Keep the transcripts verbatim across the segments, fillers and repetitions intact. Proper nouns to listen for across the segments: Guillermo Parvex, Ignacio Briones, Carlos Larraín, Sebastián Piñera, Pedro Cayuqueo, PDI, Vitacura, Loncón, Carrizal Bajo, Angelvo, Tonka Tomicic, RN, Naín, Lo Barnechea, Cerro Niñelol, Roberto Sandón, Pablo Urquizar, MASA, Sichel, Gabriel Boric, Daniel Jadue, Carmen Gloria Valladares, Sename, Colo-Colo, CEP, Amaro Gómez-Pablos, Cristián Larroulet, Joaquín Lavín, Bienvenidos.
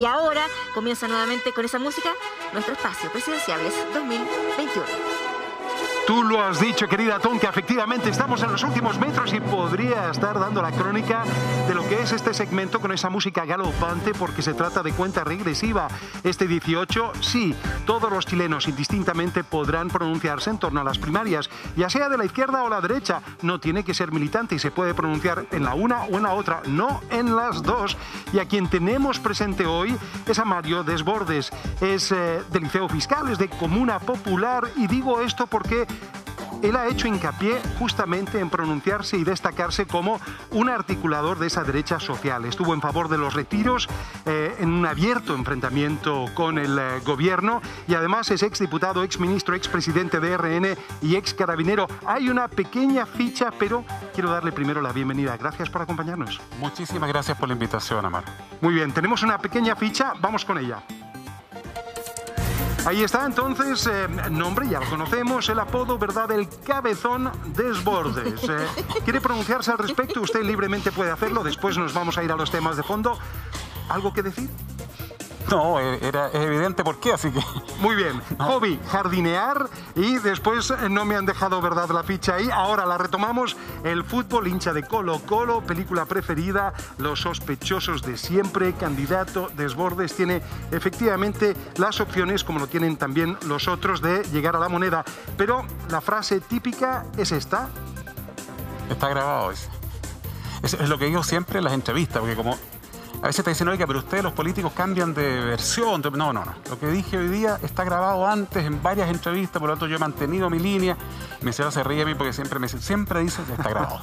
Y ahora comienza nuevamente con esa música nuestro espacio Presidenciables dos mil veintiuno. Tú lo has dicho, querida Tonka, efectivamente estamos en los últimos metros y podría estar dando la crónica de lo que es este segmento con esa música galopante, porque se trata de cuenta regresiva. Este dieciocho, sí, todos los chilenos indistintamente podrán pronunciarse en torno a las primarias, ya sea de la izquierda o la derecha. No tiene que ser militante y se puede pronunciar en la una o en la otra, no en las dos. Y a quien tenemos presente hoy es a Mario Desbordes, es eh, del Liceo Fiscal, es de Comuna Popular, y digo esto porque él ha hecho hincapié justamente en pronunciarse y destacarse como un articulador de esa derecha social. Estuvo en favor de los retiros, eh, en un abierto enfrentamiento con el eh, gobierno, y además es exdiputado, exministro, expresidente de R N y excarabinero. Hay una pequeña ficha, pero quiero darle primero la bienvenida. Gracias por acompañarnos. Muchísimas gracias por la invitación, Amaro. Muy bien, tenemos una pequeña ficha, vamos con ella. Ahí está, entonces, eh, nombre, ya lo conocemos, el apodo, ¿verdad?, del Cabezón Desbordes. Eh, ¿Quiere pronunciarse al respecto? Usted libremente puede hacerlo, después nos vamos a ir a los temas de fondo. ¿Algo que decir? No, era evidente por qué, así que... Muy bien, hobby, jardinear, y después no me han dejado, ¿verdad?, la ficha ahí. Ahora la retomamos, el fútbol, hincha de Colo-Colo, película preferida, Los sospechosos de siempre, candidato Desbordes. Tiene efectivamente las opciones, como lo tienen también los otros, de llegar a la moneda. Pero la frase típica es esta. Está grabado eso. Es, es lo que digo siempre en las entrevistas, porque como... A veces te dicen, oiga, pero ustedes los políticos cambian de versión. No, no, no. Lo que dije hoy día está grabado antes en varias entrevistas, por lo tanto yo he mantenido mi línea. Mi señora se ríe a mí porque siempre me siempre dice que está grabado.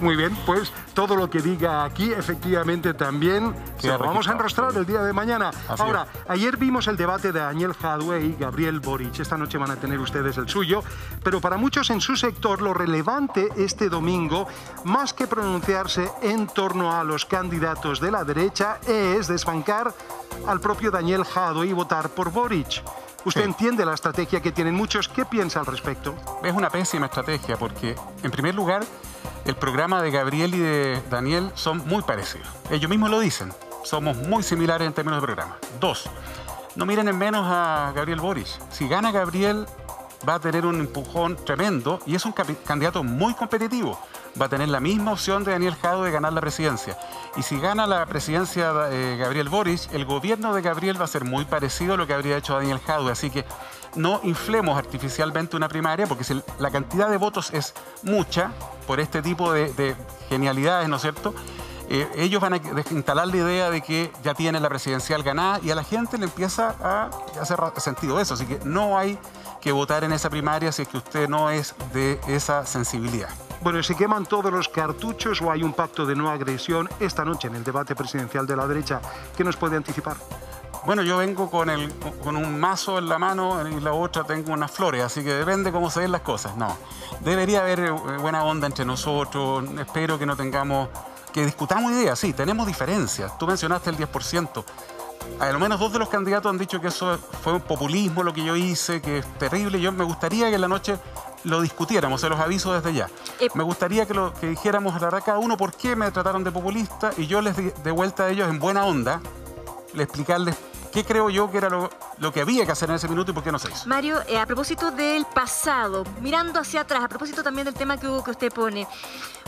Muy bien, pues todo lo que diga aquí efectivamente también se lo vamos a enrostrar el día de mañana. Así Ahora, es. Ayer vimos el debate de Daniel Jadue y Gabriel Boric. Esta noche van a tener ustedes el suyo, pero para muchos en su sector lo relevante este domingo, más que pronunciarse en torno a los candidatos de la derecha, es desbancar al propio Daniel Jadue y votar por Boric. Usted sí. Entiende la estrategia que tienen muchos. ¿Qué piensa al respecto? Es una pésima estrategia porque, en primer lugar, el programa de Gabriel y de Daniel son muy parecidos. Ellos mismos lo dicen. Somos muy similares en términos de programa. Dos, no miren en menos a Gabriel Boric. Si gana Gabriel, va a tener un empujón tremendo y es un candidato muy competitivo. Va a tener la misma opción de Daniel Jadue de ganar la presidencia. Y si gana la presidencia eh, Gabriel Boric, el gobierno de Gabriel va a ser muy parecido a lo que habría hecho Daniel Jadue. Así que no inflemos artificialmente una primaria, porque si la cantidad de votos es mucha por este tipo de, de genialidades, ¿no es cierto? Eh, ellos van a instalar la idea de que ya tienen la presidencial ganada y a la gente le empieza a hacer sentido eso. Así que no hay que votar en esa primaria si es que usted no es de esa sensibilidad. Bueno, ¿se queman todos los cartuchos o hay un pacto de no agresión esta noche en el debate presidencial de la derecha? ¿Qué nos puede anticipar? Bueno, yo vengo con, el, con un mazo en la mano y la otra tengo unas flores, así que depende cómo se ven las cosas. No, debería haber buena onda entre nosotros, espero que no tengamos... Que discutamos ideas, sí, tenemos diferencias. Tú mencionaste el diez por ciento. A lo menos dos de los candidatos han dicho que eso fue un populismo lo que yo hice, que es terrible. Yo me gustaría que en la noche lo discutiéramos, se los aviso desde ya. Eh, me gustaría que, lo, que dijéramos a la verdad cada uno por qué me trataron de populista y yo les de, de vuelta a ellos en buena onda, les explicarles qué creo yo que era lo, lo que había que hacer en ese minuto y por qué no se hizo. Mario, eh, a propósito del pasado, mirando hacia atrás, a propósito también del tema que, hubo, que usted pone...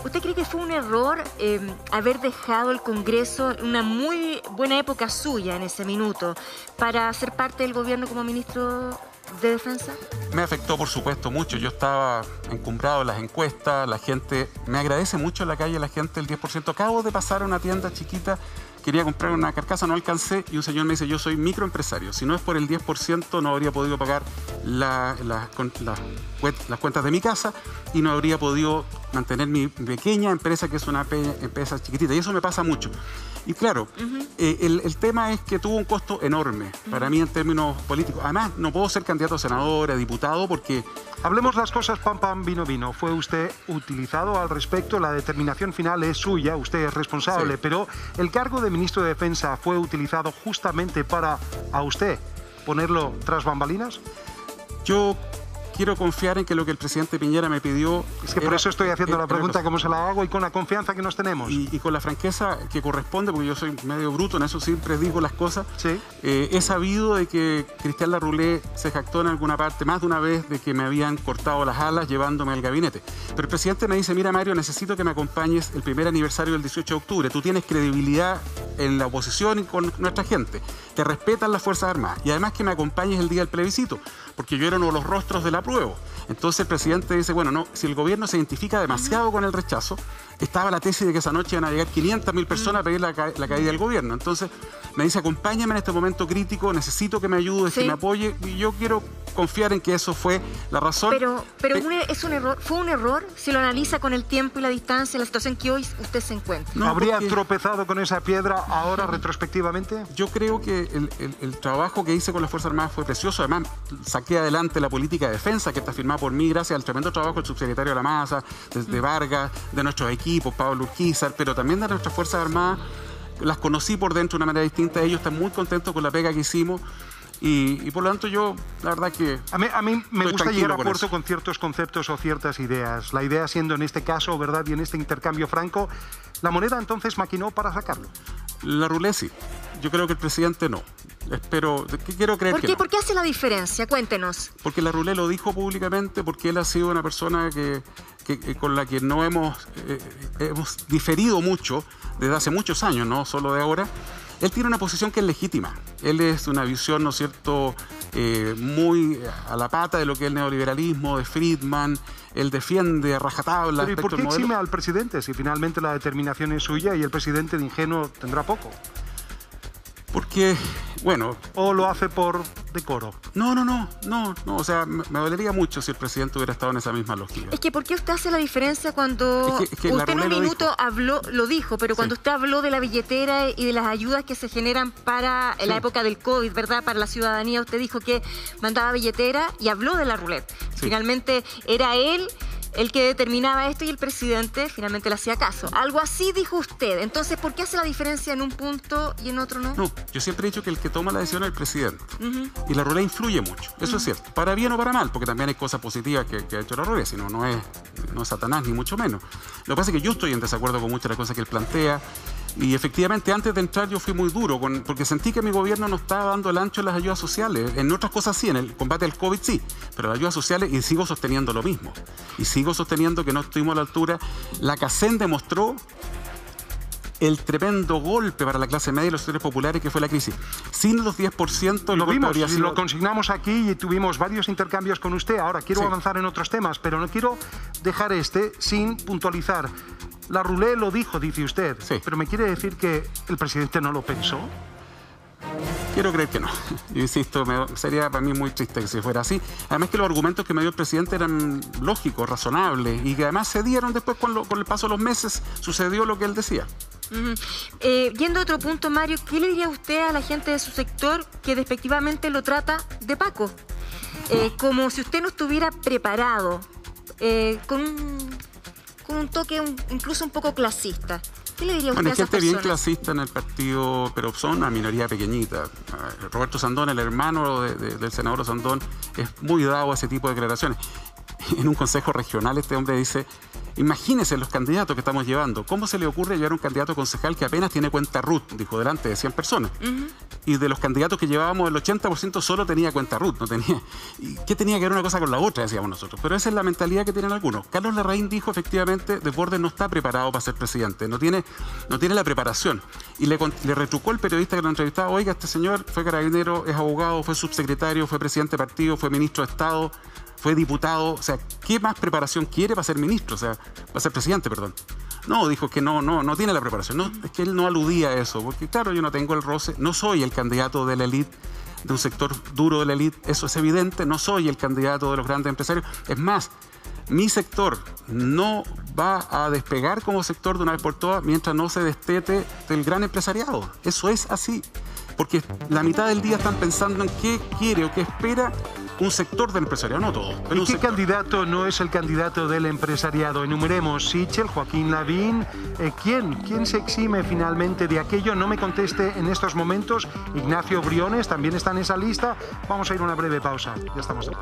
¿Usted cree que fue un error eh, haber dejado el Congreso en una muy buena época suya en ese minuto para ser parte del gobierno como ministro de Defensa? Me afectó, por supuesto, mucho. Yo estaba encumbrado en las encuestas, la gente... Me agradece mucho en la calle la gente el diez por ciento. Acabo de pasar a una tienda chiquita, quería comprar una carcasa, no alcancé, y un señor me dice, yo soy microempresario, si no es por el diez por ciento no habría podido pagar la, la, la, las cuentas de mi casa y no habría podido mantener mi pequeña empresa, que es una empresa chiquitita, y eso me pasa mucho. Y claro, uh-huh. eh, el, el tema es que tuvo un costo enorme uh-huh. para mí en términos políticos. Además, no puedo ser candidato a senador, a diputado, porque... Hablemos las cosas pam, pam, vino, vino. Fue usted utilizado al respecto, la determinación final es suya, usted es responsable, sí. Pero el cargo de ministro de Defensa fue utilizado justamente para, a usted, ponerlo tras bambalinas. Yo... quiero confiar en que lo que el presidente Piñera me pidió... Es que por era, eso estoy haciendo era, la pregunta como se la hago y con la confianza que nos tenemos. Y, y con la franqueza que corresponde, porque yo soy medio bruto, en eso siempre digo las cosas. Sí. Eh, he sabido de que Cristián Larroulet se jactó en alguna parte más de una vez de que me habían cortado las alas llevándome al gabinete. Pero el presidente me dice, mira Mario, necesito que me acompañes el primer aniversario del dieciocho de octubre. Tú tienes credibilidad en la oposición y con nuestra gente. Te respetan las Fuerzas Armadas. Y además que me acompañes el día del plebiscito, porque yo era uno de los rostros del apruebo. Entonces el presidente dice, bueno, no, si el gobierno se identifica demasiado con el rechazo, estaba la tesis de que esa noche iban a llegar quinientas mil personas a pedir la, ca la caída del gobierno. Entonces me dice, acompáñame en este momento crítico, necesito que me ayudes, sí, que me apoye, y yo quiero confiar en que eso fue la razón. Pero, pero eh, un, es un error, fue un error si lo analiza con el tiempo y la distancia, la situación que hoy usted se encuentra. No, ¿habría porque... tropezado con esa piedra ahora retrospectivamente? Yo creo que el, el, el trabajo que hice con las Fuerzas Armadas fue precioso. Además, saqué adelante la política de defensa que está firmada por mí gracias al tremendo trabajo del subsecretario de la MASA, de, de Vargas, de nuestros equipos, Pablo Urquizar, pero también de nuestras Fuerzas Armadas. Las conocí por dentro de una manera distinta. Ellos están muy contentos con la pega que hicimos. Y, y por lo tanto yo, la verdad que... A mí, a mí me gusta llegar a puerto con ciertos conceptos o ciertas ideas. La idea siendo en este caso, ¿verdad? Y en este intercambio franco, ¿la moneda entonces maquinó para sacarlo? Larroulet sí. Yo creo que el presidente no. Espero, quiero creer ¿Por qué? que no. ¿Por qué hace la diferencia? Cuéntenos. Porque Larroulet lo dijo públicamente, porque él ha sido una persona que... Que, que, con la que no hemos, eh, hemos diferido mucho desde hace muchos años, no solo de ahora. Él tiene una posición que es legítima. Él es una visión, ¿no es cierto?, eh, muy a la pata de lo que es el neoliberalismo, de Friedman. Él defiende a rajatabla. Pero ¿y por qué exime al presidente si finalmente la determinación es suya y el presidente de ingenuo tendrá poco? Porque, bueno... ¿O lo hace por decoro? No, no, no, no, no. O sea, me, me dolería mucho si el presidente hubiera estado en esa misma lógica. Es que, ¿por qué usted hace la diferencia cuando... Es que, es que usted en un minuto dijo. habló, lo dijo, pero cuando sí. usted habló de la billetera y de las ayudas que se generan para sí. la época del COVID, ¿verdad?, para la ciudadanía, usted dijo que mandaba billetera y habló de Larroulet. Sí. Finalmente, era él... el que determinaba esto y el presidente finalmente le hacía caso. Algo así dijo usted. Entonces, ¿por qué hace la diferencia en un punto y en otro no? No, yo siempre he dicho que el que toma la decisión es el presidente. Uh-huh. Y Larroulet influye mucho, eso uh-huh. es cierto. Para bien o para mal, porque también hay cosas positivas que, que ha hecho Larroulet, si no, no es, no es Satanás, ni mucho menos. Lo que pasa es que yo estoy en desacuerdo con muchas de las cosas que él plantea. Y efectivamente, antes de entrar yo fui muy duro, con, porque sentí que mi gobierno no estaba dando el ancho en las ayudas sociales. En otras cosas sí, en el combate al COVID sí, pero las ayudas sociales, y sigo sosteniendo lo mismo. Y sigo sosteniendo que no estuvimos a la altura. La CACEN demostró el tremendo golpe para la clase media y los sectores populares que fue la crisis. Sin los diez por ciento... Lo vimos, sido... lo consignamos aquí y tuvimos varios intercambios con usted. Ahora, quiero sí. avanzar en otros temas, pero no quiero dejar este sin puntualizar. Larroulet lo dijo, dice usted, sí. pero ¿me quiere decir que el presidente no lo pensó? Quiero creer que no. Yo insisto, me, sería para mí muy triste que si fuera así. Además que los argumentos que me dio el presidente eran lógicos, razonables, y que además se dieron después con, lo, con el paso de los meses, sucedió lo que él decía. Uh-huh. eh, yendo a otro punto, Mario, ¿qué le diría usted a la gente de su sector que despectivamente lo trata de Paco? Eh, no. Como si usted no estuviera preparado, eh, con un... un toque un, incluso un poco clasista. ¿Qué le diría usted bueno, a esas personas? Hay gente bien clasista en el partido, pero son una minoría pequeñita. Roberto Sandón, el hermano de, de, del senador Sandón, es muy dado a ese tipo de declaraciones. En un consejo regional este hombre dice, imagínense los candidatos que estamos llevando, ¿cómo se le ocurre llevar un candidato concejal que apenas tiene cuenta RUT? Dijo, delante de cien personas. Uh-huh. Y de los candidatos que llevábamos, el ochenta por ciento solo tenía cuenta RUT, no tenía... ¿Y qué tenía que ver una cosa con la otra? Decíamos nosotros. Pero esa es la mentalidad que tienen algunos. Carlos Larraín dijo, efectivamente, Desbordes no está preparado para ser presidente, no tiene, no tiene la preparación. Y le, le retrucó el periodista que lo entrevistaba, oiga, este señor fue carabinero, es abogado, fue subsecretario, fue presidente de partido, fue ministro de Estado... fue diputado, o sea, ¿qué más preparación quiere para ser ministro? O sea, para ser presidente, perdón. No, dijo que no, no, no tiene la preparación. No, es que él no aludía a eso, porque claro, yo no tengo el roce, no soy el candidato de la élite, de un sector duro de la élite, eso es evidente, no soy el candidato de los grandes empresarios. Es más, mi sector no va a despegar como sector de una vez por todas mientras no se destete del gran empresariado. Eso es así. porque la mitad del día están pensando en qué quiere o qué espera un sector del empresariado, no todo. Pero ¿y qué sector candidato no es el candidato del empresariado? Enumeremos: Sichel, Joaquín Lavín. Eh, ¿Quién? ¿Quién se exime finalmente de aquello? No me conteste en estos momentos. Ignacio Briones también está en esa lista. Vamos a ir a una breve pausa. Ya estamos de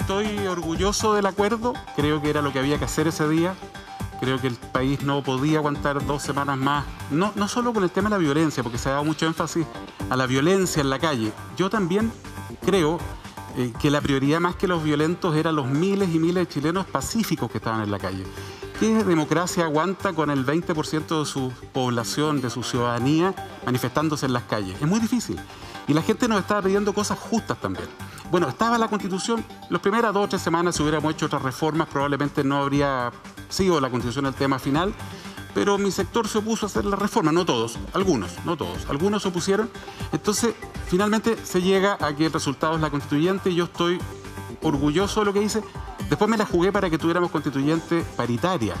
Estoy orgulloso del acuerdo, creo que era lo que había que hacer ese día. Creo que el país no podía aguantar dos semanas más, no, no solo con el tema de la violencia, porque se ha dado mucho énfasis a la violencia en la calle. Yo también creo eh, que la prioridad más que los violentos eran los miles y miles de chilenos pacíficos que estaban en la calle. ¿Qué democracia aguanta con el veinte por ciento de su población, de su ciudadanía, manifestándose en las calles? Es muy difícil. Y la gente nos estaba pidiendo cosas justas también. Bueno, estaba la Constitución. Las primeras dos o tres semanas, si hubiéramos hecho otras reformas, probablemente no habría sido la Constitución el tema final. Pero mi sector se opuso a hacer la reforma. No todos, algunos, no todos. Algunos se opusieron. Entonces, finalmente se llega a que el resultado es la Constituyente y yo estoy orgulloso de lo que hice. Después me la jugué para que tuviéramos Constituyente paritaria.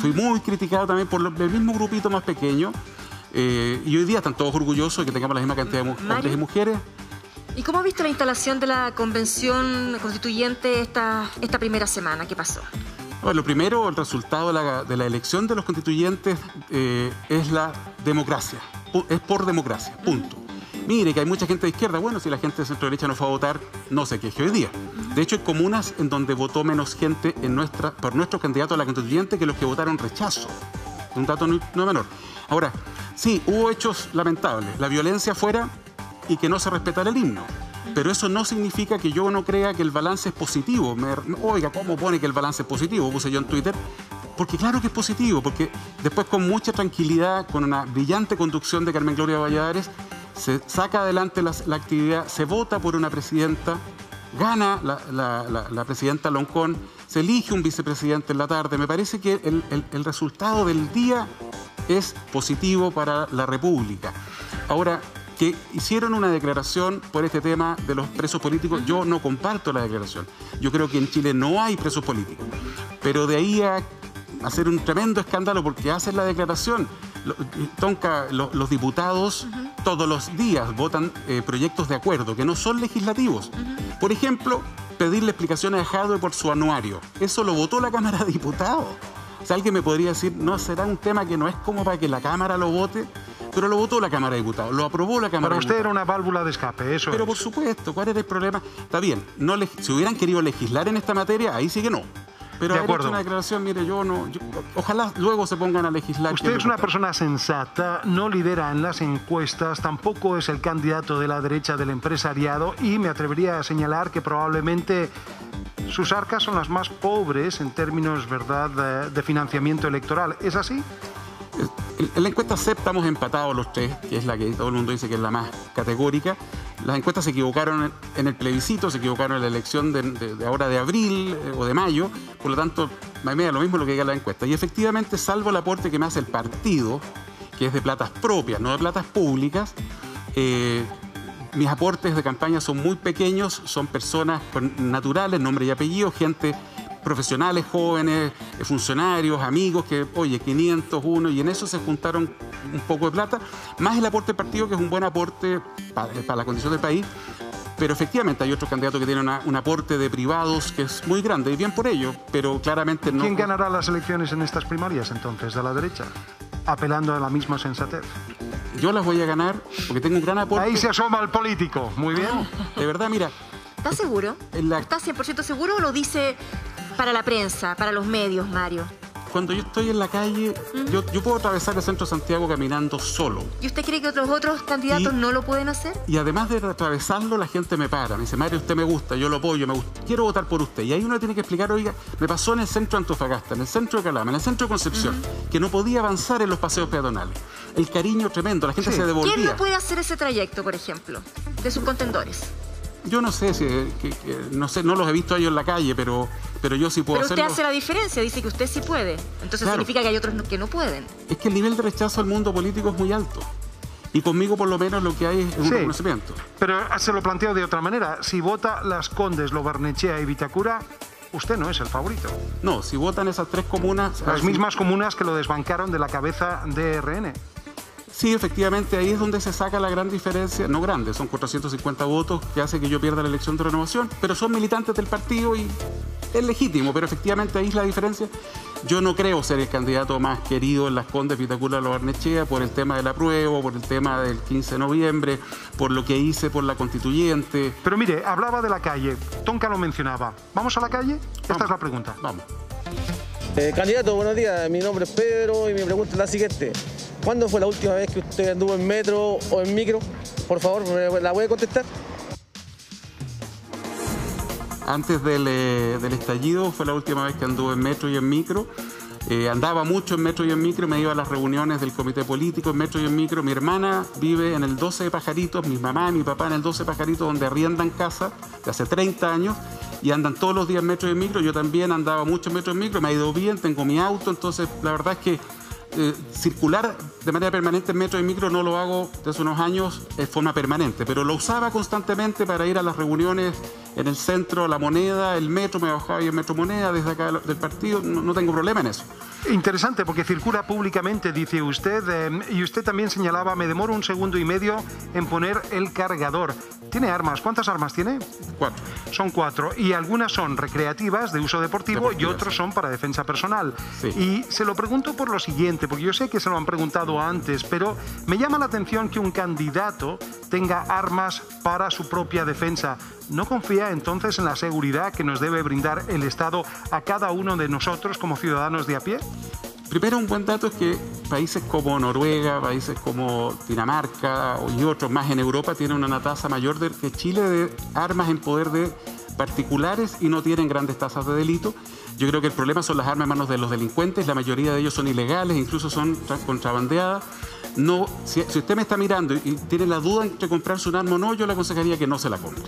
Fui muy criticado también por el mismo grupito más pequeño. Eh, y hoy día están todos orgullosos de que tengamos la misma cantidad de hombres y mujeres. ¿Y cómo has visto la instalación de la Convención Constituyente esta, esta primera semana? ¿Qué pasó? Bueno, lo primero, el resultado de la, de la elección de los constituyentes eh, es la democracia. Es por democracia, punto. Mire, que hay mucha gente de izquierda. Bueno, si la gente de centro-derecha no fue a votar, no se queje hoy día. De hecho, hay comunas en donde votó menos gente en nuestra, por nuestros candidatos a la Constituyente que los que votaron rechazo. Un dato no, no menor. Ahora, sí, hubo hechos lamentables. La violencia fuera... y que no se respetara el himno. Pero eso no significa que yo no crea que el balance es positivo. Me, oiga, ¿cómo pone que el balance es positivo? Puse yo en Twitter. Porque claro que es positivo, porque después con mucha tranquilidad, con una brillante conducción de Carmen Gloria Valladares, se saca adelante la, la actividad, se vota por una presidenta, gana la, la, la, la presidenta Loncón, se elige un vicepresidente en la tarde. Me parece que el, el, el resultado del día es positivo para la República. Ahora, que hicieron una declaración por este tema de los presos políticos. Yo no comparto la declaración. Yo creo que en Chile no hay presos políticos. Pero de ahí a hacer un tremendo escándalo porque hacen la declaración. Tonka, los, los diputados uh-huh. todos los días votan eh, proyectos de acuerdo que no son legislativos. Uh-huh. Por ejemplo, pedirle explicaciones a Jadue por su anuario. Eso lo votó la Cámara de Diputados. O sea, alguien me podría decir, no, será un tema que no es como para que la Cámara lo vote, pero lo votó la Cámara de Diputados, lo aprobó la Cámara de Diputados. Para usted era una válvula de escape, eso Pero es. Por supuesto, ¿cuál era el problema? Está bien, no le, si hubieran querido legislar en esta materia, ahí sí que no. Pero de haber acuerdo. Hecho una declaración, mire, yo no... Yo, ojalá luego se pongan a legislar. Usted es una persona sensata, no lidera en las encuestas, tampoco es el candidato de la derecha del empresariado y me atrevería a señalar que probablemente... sus arcas son las más pobres en términos, ¿verdad?, de financiamiento electoral. ¿Es así? En la encuesta C E P estamos empatados los tres, que es la que todo el mundo dice que es la más categórica. Las encuestas se equivocaron en el plebiscito, se equivocaron en la elección de, de, de ahora de abril eh, o de mayo. Por lo tanto, me da lo mismo lo que diga la encuesta. Y efectivamente, salvo el aporte que me hace el partido, que es de platas propias, no de platas públicas, eh, mis aportes de campaña son muy pequeños, son personas naturales, nombre y apellido, gente profesionales, jóvenes, funcionarios, amigos, que oye, quinientos uno, y en eso se juntaron un poco de plata, más el aporte del partido, que es un buen aporte para, para la condición del país, pero efectivamente hay otros candidatos que tienen una, un aporte de privados que es muy grande, y bien por ello, pero claramente no... ¿Quién ganará las elecciones en estas primarias, entonces, de la derecha? Apelando a la misma sensatez. Yo las voy a ganar porque tengo un gran aporte. Ahí se asoma el político. Muy bien. No, de verdad, mira. ¿Estás seguro? La... ¿Estás cien por ciento seguro o lo dice para la prensa, para los medios, Mario? Cuando yo estoy en la calle, uh-huh. yo, yo puedo atravesar el centro de Santiago caminando solo. ¿Y usted cree que otros otros candidatos y, no lo pueden hacer? Y además de atravesarlo, la gente me para. Me dice, Mario, usted me gusta, yo lo apoyo, me gusta, quiero votar por usted. Y ahí uno tiene que explicar, oiga, me pasó en el centro de Antofagasta, en el centro de Calama, en el centro de Concepción, uh-huh. que no podía avanzar en los paseos peatonales. El cariño tremendo, la gente sí. se devolvía. ¿Quién no puede hacer ese trayecto, por ejemplo, de sus contendores? Yo no sé, si, que, que, no sé, no los he visto a ellos en la calle, pero, pero yo sí puedo hacerlo. Pero usted hace la diferencia, dice que usted sí puede. Entonces claro. significa que hay otros que no pueden. Es que el nivel de rechazo al mundo político es muy alto. Y conmigo por lo menos lo que hay es un sí, reconocimiento. Pero se lo planteo de otra manera. Si vota Las Condes, Lo Barnechea y Vitacura, usted no es el favorito. No, si votan esas tres comunas... Las mismas si... comunas que lo desbancaron de la cabeza de R N. Sí, efectivamente, ahí es donde se saca la gran diferencia, no grande, son cuatrocientos cincuenta votos que hace que yo pierda la elección de renovación, pero son militantes del partido y es legítimo, pero efectivamente ahí es la diferencia. Yo no creo ser el candidato más querido en Las Condes, Vitacura, Lo Barnechea, por el tema del apruebo, por el tema del quince de noviembre, por lo que hice por la constituyente. Pero mire, hablaba de la calle, Tonka lo mencionaba. ¿Vamos a la calle? Vamos. Esta es la pregunta. Vamos. Eh, candidato, buenos días, mi nombre es Pedro y mi pregunta es la siguiente. ¿Cuándo fue la última vez que usted anduvo en metro o en micro? Por favor, ¿la puede contestar? Antes del, eh, del estallido fue la última vez que anduve en metro y en micro. Eh, andaba mucho en metro y en micro, me iba a las reuniones del comité político en metro y en micro. Mi hermana vive en el doce de Pajaritos, mi mamá y mi papá en el doce de Pajaritos, donde arriendan casa de hace treinta años. Y andan todos los días en metro y en micro. Yo también andaba mucho en metro y en micro, me ha ido bien, tengo mi auto, entonces la verdad es que Eh, circular de manera permanente en metro y micro no lo hago desde unos años en forma permanente, pero lo usaba constantemente para ir a las reuniones en el centro, La Moneda, el metro, me bajaba y el metro Moneda, desde acá del partido, no, no tengo problema en eso. Interesante, porque circula públicamente, dice usted, eh, y usted también señalaba, me demoro un segundo y medio en poner el cargador. ¿Tiene armas? ¿Cuántas armas tiene? Cuatro. Son cuatro, y algunas son recreativas, de uso deportivo, deportivo y otras sí. son para defensa personal. Sí. Y se lo pregunto por lo siguiente, porque yo sé que se lo han preguntado antes, pero me llama la atención que un candidato tenga armas para su propia defensa. ¿No confía entonces en la seguridad que nos debe brindar el Estado a cada uno de nosotros como ciudadanos de a pie? Primero, un buen dato es que países como Noruega, países como Dinamarca y otros más en Europa tienen una tasa mayor de, que Chile de armas en poder de particulares y no tienen grandes tasas de delito. Yo creo que el problema son las armas en manos de los delincuentes, la mayoría de ellos son ilegales, incluso son contrabandeadas. No, si, si usted me está mirando y, y tiene la duda entre comprarse un arma o no, yo le aconsejaría que no se la compre.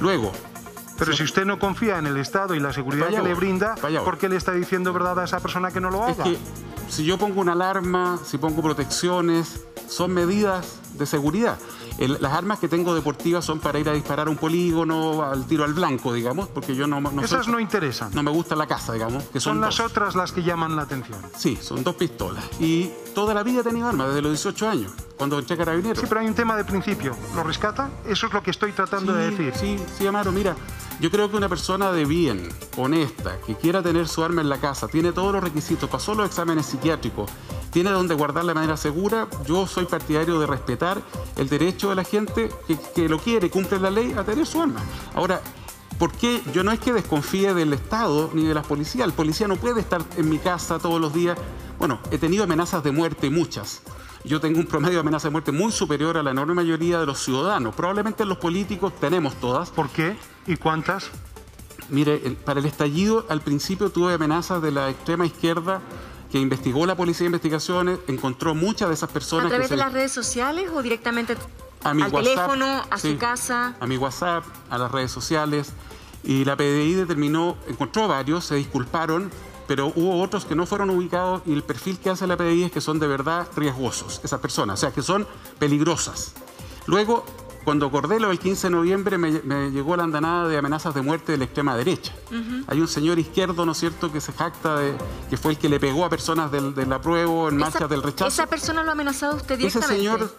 Luego... Pero sí. si usted no confía en el Estado y la seguridad que le brinda, ¿por qué le está diciendo verdad a esa persona que no lo haga? Es que si yo pongo una alarma, si pongo protecciones, son medidas de seguridad. El, las armas que tengo deportivas son para ir a disparar a un polígono, al tiro al blanco, digamos, porque yo no... no Esas soy, no interesan. No me gusta la caza, digamos. Que son son las dos. otras las que llaman la atención. Sí, son dos pistolas. Y toda la vida he tenido armas, desde los dieciocho años, cuando entré carabinero. Sí, pero hay un tema de principio. ¿Lo rescata? Eso es lo que estoy tratando sí, de decir. Sí, sí, Amaro, mira, yo creo que una persona de bien, honesta, que quiera tener su arma en la casa, tiene todos los requisitos, pasó los exámenes psiquiátricos, tiene donde guardarla de manera segura. Yo soy partidario de respetar el derecho de la gente que, que lo quiere, cumple la ley, a tener su arma. Ahora, ¿por qué? Yo no es que desconfíe del Estado ni de las policías. El policía no puede estar en mi casa todos los días. Bueno, he tenido amenazas de muerte, muchas. Yo tengo un promedio de amenaza de muerte muy superior a la enorme mayoría de los ciudadanos. Probablemente los políticos tenemos todas. ¿Por qué? ¿Y cuántas? Mire, para el estallido, al principio tuve amenazas de la extrema izquierda, que investigó la Policía de Investigaciones, encontró muchas de esas personas... ¿A través que de se... las redes sociales o directamente a mi al WhatsApp, teléfono, a sí, su casa? A mi WhatsApp, a las redes sociales. Y la P D I determinó, encontró varios, se disculparon, pero hubo otros que no fueron ubicados y el perfil que hace la P D I es que son de verdad riesgosos, esas personas, o sea, que son peligrosas. Luego, cuando acordé lo del quince de noviembre, me, me llegó la andanada de amenazas de muerte de la extrema derecha. Uh-huh. Hay un señor izquierdo, ¿no es cierto?, que se jacta de que fue el que le pegó a personas del, del apruebo en marchas del rechazo. ¿Esa persona lo ha amenazado usted directamente? Ese señor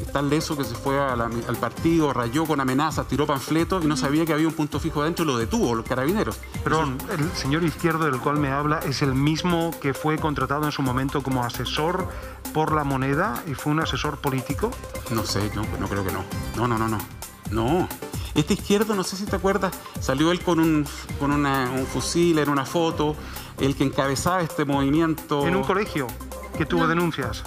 es tan leso que se fue a la, al partido, rayó con amenazas, tiró panfletos y no sabía que había un punto fijo adentro y lo detuvo, los carabineros. Pero entonces, el señor izquierdo del cual me habla es el mismo que fue contratado en su momento como asesor por La Moneda y fue un asesor político. No sé, no, no creo que no. No, no, no, no. No. Este izquierdo, no sé si te acuerdas, salió él con un, con una, un fusil, en una foto, el que encabezaba este movimiento. ¿En un colegio que tuvo no. denuncias?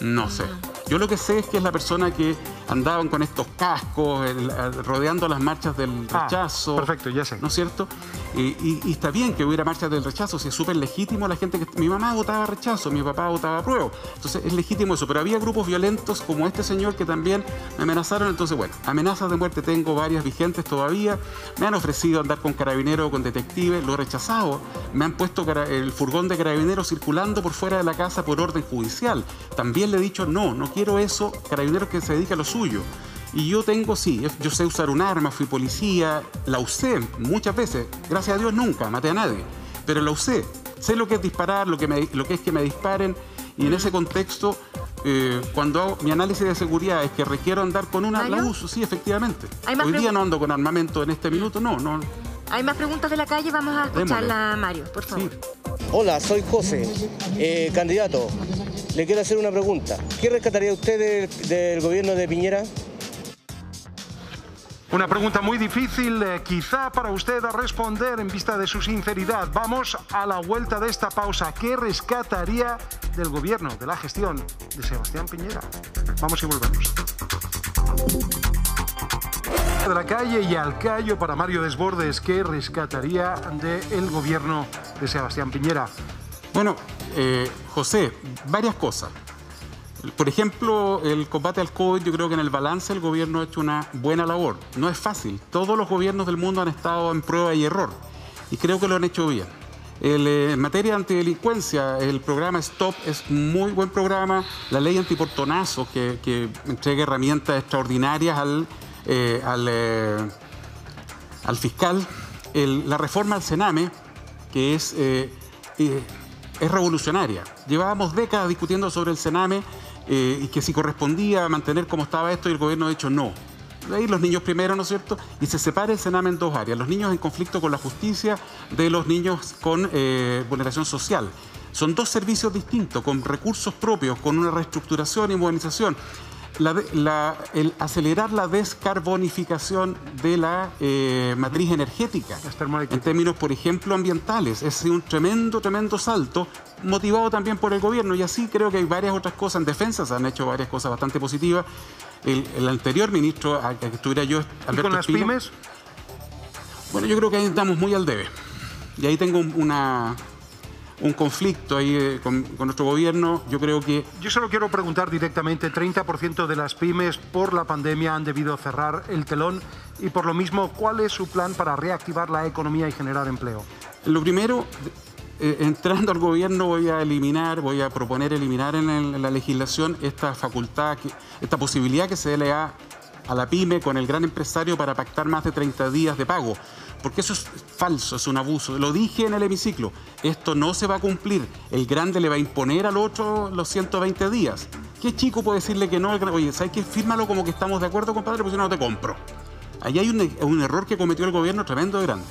No sé. Yo lo que sé es que es la persona que andaban con estos cascos, el, el, rodeando las marchas del rechazo. Ah, perfecto, ya sé. ¿No es cierto? Y, y, y está bien que hubiera marchas del rechazo, si es súper legítimo la gente que... Mi mamá votaba rechazo, mi papá votaba apruebo. Entonces es legítimo eso, pero había grupos violentos como este señor que también me amenazaron. Entonces, bueno, amenazas de muerte tengo varias vigentes todavía. Me han ofrecido andar con carabineros o con detectives, lo he rechazado. Me han puesto el furgón de carabineros circulando por fuera de la casa por orden judicial. También le he dicho no, no quiero... Quiero eso, carabineros que se dedica a lo suyo. Y yo tengo, sí, yo sé usar un arma, fui policía, la usé muchas veces. Gracias a Dios nunca maté a nadie, pero la usé. Sé lo que es disparar, lo que, me, lo que es que me disparen. Y en ese contexto, eh, cuando hago mi análisis de seguridad es que requiero andar con una, ¿Mario? La uso, sí, efectivamente. Hoy día no ando con armamento en este minuto, no, no. Hay más preguntas de la calle, vamos a escucharla, Mario, por favor. Sí. Hola, soy José, eh, candidato. Le quiero hacer una pregunta. ¿Qué rescataría usted del, del gobierno de Piñera? Una pregunta muy difícil, eh, quizá para usted a responder en vista de su sinceridad. Vamos a la vuelta de esta pausa. ¿Qué rescataría del gobierno, de la gestión de Sebastián Piñera? Vamos y volvemos. De la calle y al callo para Mario Desbordes. ¿Qué rescataría del gobierno de Sebastián Piñera? Bueno, eh, José, varias cosas. Por ejemplo, el combate al COVID, yo creo que en el balance el gobierno ha hecho una buena labor. No es fácil. Todos los gobiernos del mundo han estado en prueba y error. Y creo que lo han hecho bien. El, eh, en materia de antidelincuencia, el programa Stop es un muy buen programa. La ley antiportonazo, que, que entrega herramientas extraordinarias al, eh, al, eh, al fiscal. El, la reforma al Sename, que es, eh, eh, es revolucionaria. Llevábamos décadas discutiendo sobre el Sename. Eh, y que si correspondía mantener como estaba esto y el gobierno ha dicho no. De ahí los niños primero, ¿no es cierto? Y se separa el Sename en dos áreas, los niños en conflicto con la justicia de los niños con eh, vulneración social. Son dos servicios distintos, con recursos propios, con una reestructuración y modernización. La, la, el acelerar la descarbonificación de la eh, matriz energética en términos, por ejemplo, ambientales. Es un tremendo, tremendo salto, motivado también por el gobierno. Y así creo que hay varias otras cosas. En defensa se han hecho varias cosas bastante positivas. El, el anterior ministro, a, a que estuviera yo, Alberto ¿Y con las Espino, pymes? Bueno, yo creo que ahí estamos muy al debe. Y ahí tengo una... un conflicto ahí eh, con, con nuestro gobierno, yo creo que... Yo solo quiero preguntar directamente, treinta por ciento de las pymes por la pandemia han debido cerrar el telón y por lo mismo, ¿cuál es su plan para reactivar la economía y generar empleo? Lo primero, eh, entrando al gobierno voy a eliminar, voy a proponer eliminar en, el, en la legislación esta facultad, que, esta posibilidad que se le da a la pyme con el gran empresario para pactar más de treinta días de pago. Porque eso es falso, es un abuso. Lo dije en el hemiciclo, esto no se va a cumplir. El grande le va a imponer al otro los ciento veinte días. ¿Qué chico puede decirle que no? Oye, ¿sabes qué? Fírmalo como que estamos de acuerdo, compadre, porque si no, no te compro. Ahí hay un, un error que cometió el gobierno tremendo y grande.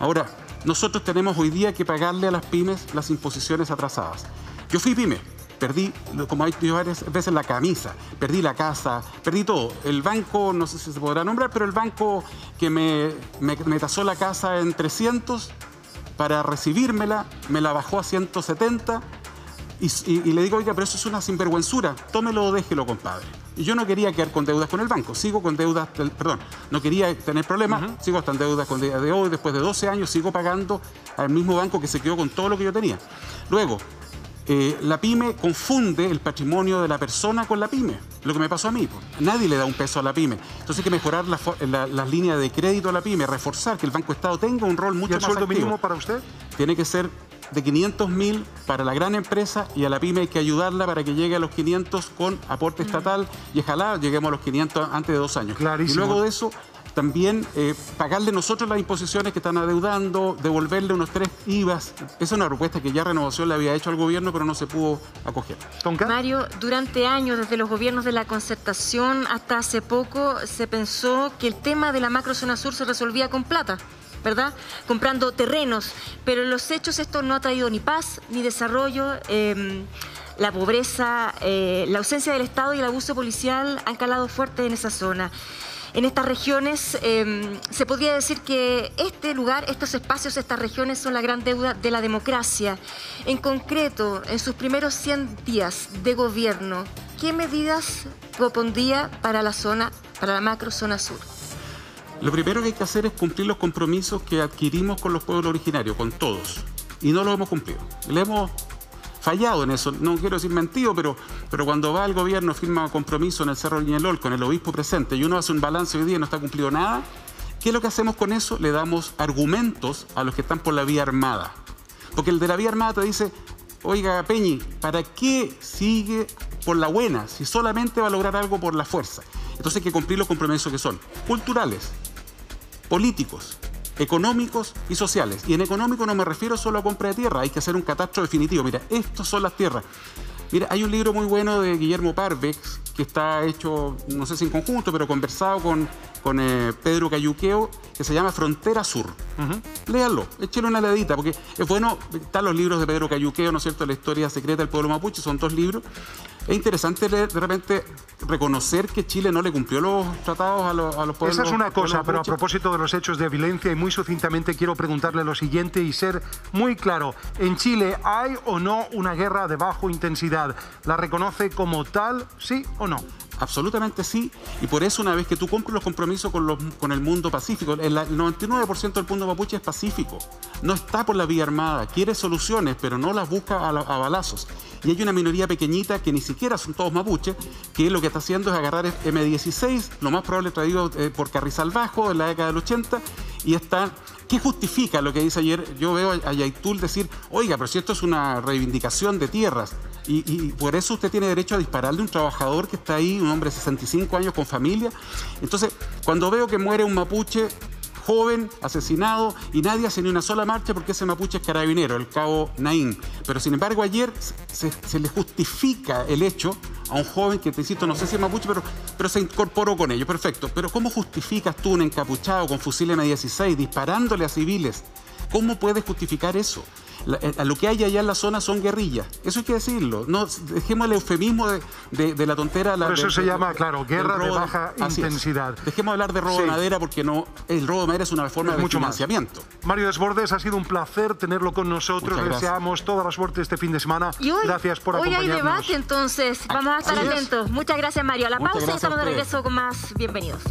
Ahora, nosotros tenemos hoy día que pagarle a las pymes las imposiciones atrasadas. Yo fui pyme, perdí, como he dicho varias veces, la camisa, perdí la casa, perdí todo. El banco, no sé si se podrá nombrar, pero el banco que me, me, me tasó la casa en trescientos para recibírmela, me la bajó a ciento setenta y, y, y le digo, oiga, pero eso es una sinvergüenzura, tómelo o déjelo, compadre. Y yo no quería quedar con deudas con el banco, sigo con deudas, perdón, no quería tener problemas, uh-huh. sigo hasta en deudas con de hoy, después de doce años sigo pagando al mismo banco que se quedó con todo lo que yo tenía. Luego, Eh, la pyme confunde el patrimonio de la persona con la pyme, lo que me pasó a mí, pues. Nadie le da un peso a la pyme, entonces hay que mejorar las la, la líneas de crédito a la pyme, reforzar que el Banco Estado tenga un rol mucho más activo. ¿Y el sueldo mínimo para usted? Tiene que ser de quinientos mil para la gran empresa y a la pyme hay que ayudarla para que llegue a los quinientos con aporte mm. estatal y ojalá lleguemos a los quinientos antes de dos años. Clarísimo. Y luego de eso también eh, pagarle nosotros las imposiciones que están adeudando, devolverle unos tres I V As. Esa es una propuesta que ya Renovación le había hecho al gobierno, pero no se pudo acoger. ¿Tonka? Mario, durante años, desde los gobiernos de la Concertación hasta hace poco, se pensó que el tema de la macrozona sur se resolvía con plata, ¿verdad? Comprando terrenos. Pero en los hechos esto no ha traído ni paz, ni desarrollo. Eh, la pobreza, eh, la ausencia del Estado y el abuso policial han calado fuerte en esa zona. En estas regiones eh, se podría decir que este lugar, estos espacios, estas regiones son la gran deuda de la democracia. En concreto, en sus primeros cien días de gobierno, ¿qué medidas propondría para la zona, para la macro zona sur? Lo primero que hay que hacer es cumplir los compromisos que adquirimos con los pueblos originarios, con todos, y no los hemos cumplido. Le hemos fallado en eso, no quiero decir mentido, pero, pero cuando va el gobierno, firma compromiso en el Cerro Niñelol con el obispo presente y uno hace un balance hoy día y no está cumplido nada, ¿qué es lo que hacemos con eso? Le damos argumentos a los que están por la vía armada. Porque el de la vía armada te dice, oiga, Peñi, ¿para qué sigue por la buena si solamente va a lograr algo por la fuerza? Entonces hay que cumplir los compromisos que son culturales, políticos, económicos y sociales. Y en económico no me refiero solo a compra de tierra, hay que hacer un catastro definitivo. Mira, estas son las tierras. Mira, hay un libro muy bueno de Guillermo Parvex que está hecho, no sé si en conjunto, pero conversado con, con eh, Pedro Cayuqueo, que se llama Frontera Sur. Uh-huh. Léanlo, échenle una ladita, porque es bueno, están los libros de Pedro Cayuqueo, ¿no es cierto?, La historia secreta del pueblo mapuche, son dos libros. Es interesante de repente reconocer que Chile no le cumplió los tratados a los, a los pueblos. Esa es una cosa, pero a propósito de los hechos de violencia, y muy sucintamente quiero preguntarle lo siguiente y ser muy claro. ¿En Chile hay o no una guerra de bajo intensidad? ¿La reconoce como tal, sí o no? Absolutamente sí, y por eso una vez que tú cumples los compromisos con, los, con el mundo pacífico, el noventa y nueve por ciento del mundo mapuche es pacífico, no está por la vía armada, quiere soluciones, pero no las busca a, la, a balazos. Y hay una minoría pequeñita que ni siquiera son todos mapuches, que lo que está haciendo es agarrar eme dieciséis, lo más probable traído eh, por Carrizal Bajo en la década del ochenta, y está... ¿Qué justifica lo que dice ayer? Yo veo a Llaitul decir, oiga, pero si esto es una reivindicación de tierras, y, y por eso usted tiene derecho a dispararle a un trabajador que está ahí, un hombre de sesenta y cinco años con familia. Entonces, cuando veo que muere un mapuche joven, asesinado, y nadie hace ni una sola marcha porque ese mapuche es carabinero, el cabo Naín. Pero sin embargo ayer se, se le justifica el hecho a un joven que, te insisto, no sé si es mapuche, pero, pero se incorporó con ellos, perfecto. Pero ¿cómo justificas tú un encapuchado con fusil eme dieciséis disparándole a civiles? ¿Cómo puedes justificar eso? La, a lo que hay allá en la zona son guerrillas. Eso hay que decirlo. No, dejemos el eufemismo de, de, de la tontera. La, Por eso de, se de, llama, de, claro, guerra de baja intensidad. Es. Dejemos hablar de robo sí. de madera, porque no, el robo de madera es una forma es de mucho financiamiento. Más. Mario Desbordes, ha sido un placer tenerlo con nosotros. Deseamos toda la suerte este fin de semana. Y hoy, gracias por hoy acompañarnos. Hoy hay debate, entonces. Vamos a estar Así atentos. Es. Muchas gracias, Mario. A la Muchas pausa y estamos de regreso con más Bienvenidos.